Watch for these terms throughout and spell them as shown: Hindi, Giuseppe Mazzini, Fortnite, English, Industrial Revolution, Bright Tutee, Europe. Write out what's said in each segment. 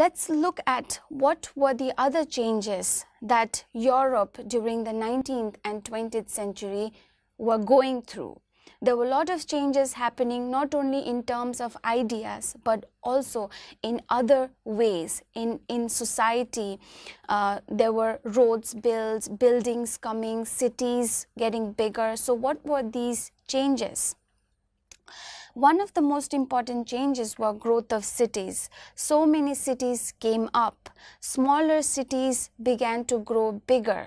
Let's look at what were the other changes that Europe during the 19th and 20th century were going through. There were a lot of changes happening, not only in terms of ideas, but also in other ways. In society, there were roads built, buildings coming, cities getting bigger. So what were these changes? One of the most important changes were growth of cities. So many cities came up. Smaller cities began to grow bigger,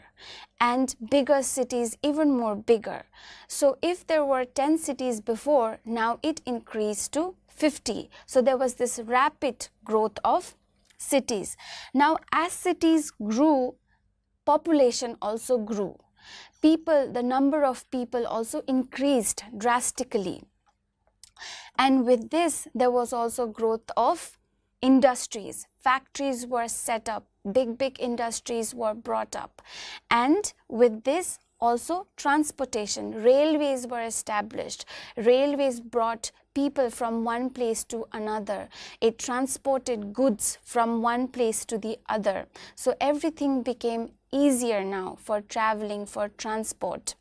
and bigger cities even more bigger. So if there were 10 cities before, now it increased to 50. So there was this rapid growth of cities. Now, as cities grew, population also grew. The number of people also increased drastically. And with this, there was also growth of industries. Factories were set up, big industries were brought up. And with this, also transportation, railways were established. Railways brought people from one place to another. It transported goods from one place to the other. So everything became easier now for traveling, for transport.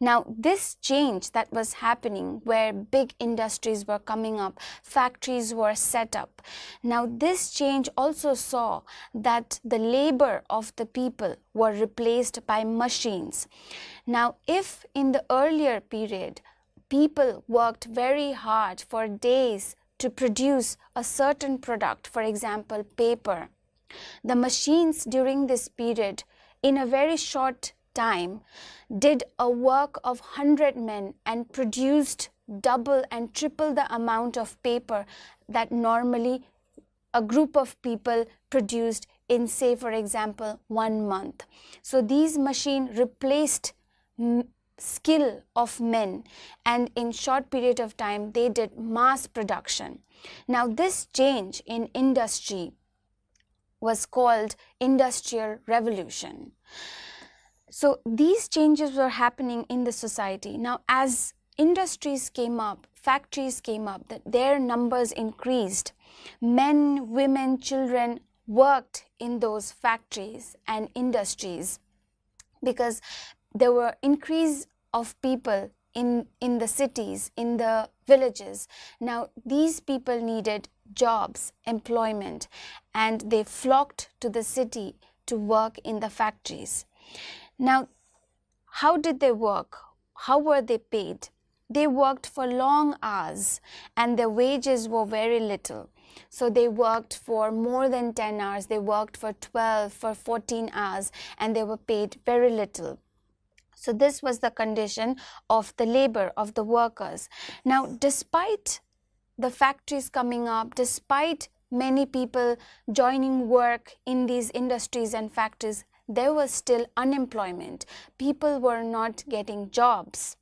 Now, this change that was happening, where big industries were coming up, factories were set up. Now, this change also saw that the labor of the people were replaced by machines. Now, if in the earlier period, people worked very hard for days to produce a certain product, for example, paper, the machines during this period, in a very short time, did a work of 100 men and produced double and triple the amount of paper that normally a group of people produced in, say, for example, 1 month. So these machines replaced skill of men, and in short period of time they did mass production. Now, this change in industry was called Industrial Revolution. So these changes were happening in the society. Now, as industries came up, factories came up, that their numbers increased. Men, women, children worked in those factories and industries because there were increase of people in the cities, in the villages. Now, these people needed jobs, employment, and they flocked to the city to work in the factories. Now, how did they work? How were they paid? They worked for long hours and their wages were very little. So they worked for more than 10 hours, they worked for 12, for 14 hours, and they were paid very little. So this was the condition of the labor of the workers. Now, despite the factories coming up, despite many people joining work in these industries and factories, there was still unemployment. People were not getting jobs.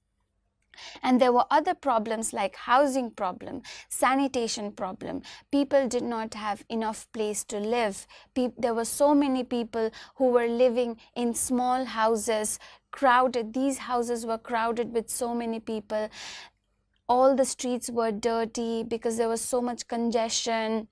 And there were other problems like housing problem, sanitation problem. People did not have enough place to live. There were so many people who were living in small houses, crowded. These houses were crowded with so many people. All the streets were dirty because there was so much congestion.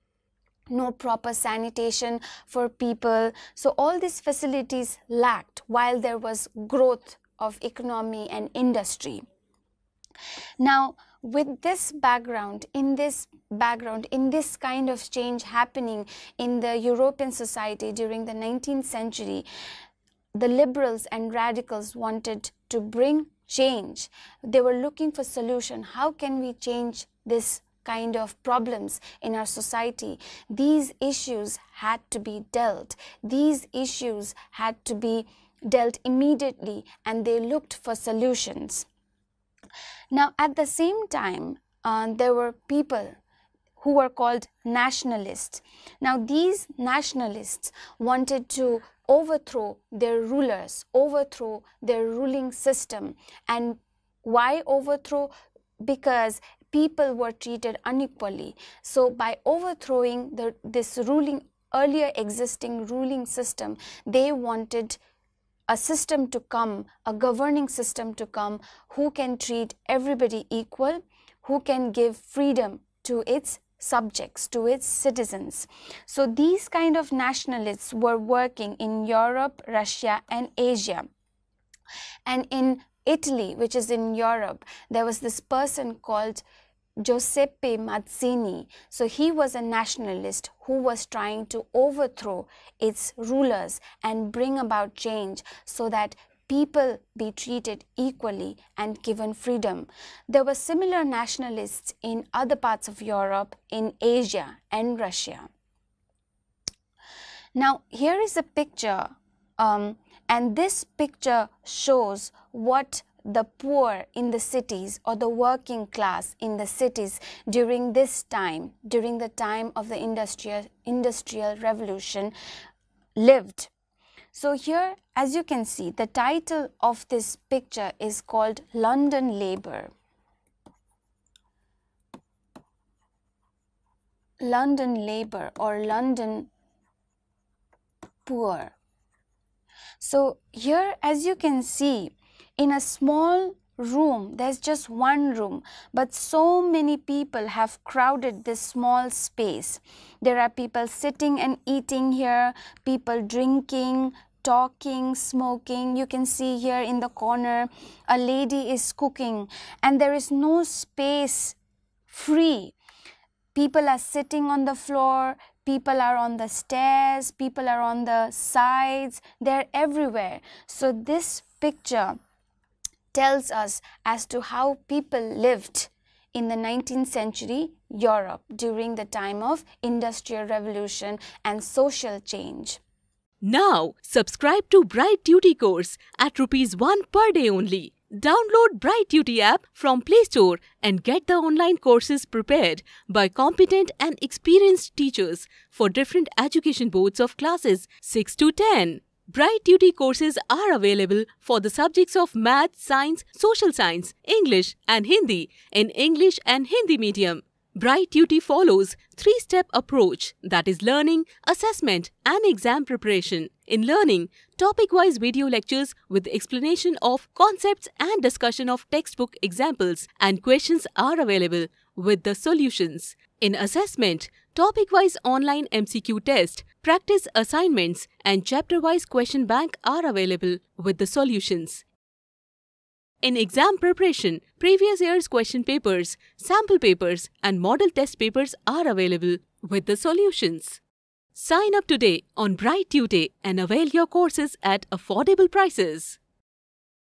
No proper sanitation for people. So all these facilities lacked while there was growth of economy and industry. Now, with this background, in this kind of change happening in the European society during the 19th century, the liberals and radicals wanted to bring change. They were looking for solution. How can we change this kind of problems in our society? These issues had to be dealt. These issues had to be dealt immediately, and they looked for solutions. Now, at the same time, there were people who were called nationalists. Now, these nationalists wanted to overthrow their rulers, overthrow their ruling system. And why overthrow? Because people were treated unequally. So by overthrowing this ruling, earlier existing ruling system, they wanted a system to come, a governing system to come, who can treat everybody equal, who can give freedom to its subjects, to its citizens. So these kind of nationalists were working in Europe, Russia and Asia. And in Italy, which is in Europe, there was this person called Giuseppe Mazzini. So he was a nationalist who was trying to overthrow its rulers and bring about change so that people be treated equally and given freedom. There were similar nationalists in other parts of Europe, in Asia and Russia. Now here is a picture, and this picture shows what the poor in the cities or the working class in the cities during this time, during the time of the Industrial Revolution, lived. So here, as you can see, the title of this picture is called London Labour. London Labour or London Poor. So here, as you can see, in a small room, there's just one room, but so many people have crowded this small space. There are people sitting and eating here, people drinking, talking, smoking. You can see here in the corner, a lady is cooking, and there is no space free. People are sitting on the floor, people are on the stairs, people are on the sides, they're everywhere. So this picture tells us as to how people lived in the 19th century Europe during the time of Industrial Revolution and social change. Now subscribe to Bright Tutee course at ₹1 per day only. Download Bright Tutee app from Play Store and get the online courses prepared by competent and experienced teachers for different education boards of classes 6 to 10. Bright Tutee courses are available for the subjects of Math, Science, Social Science, English and Hindi in English and Hindi medium. Bright Tutee follows three-step approach, that is learning, assessment and exam preparation. In learning, topic-wise video lectures with explanation of concepts and discussion of textbook examples and questions are available with the solutions. In assessment, topic-wise online MCQ test, practice assignments and chapter-wise question bank are available with the solutions. In exam preparation, previous year's question papers, sample papers and model test papers are available with the solutions. Sign up today on Bright Tutee and avail your courses at affordable prices.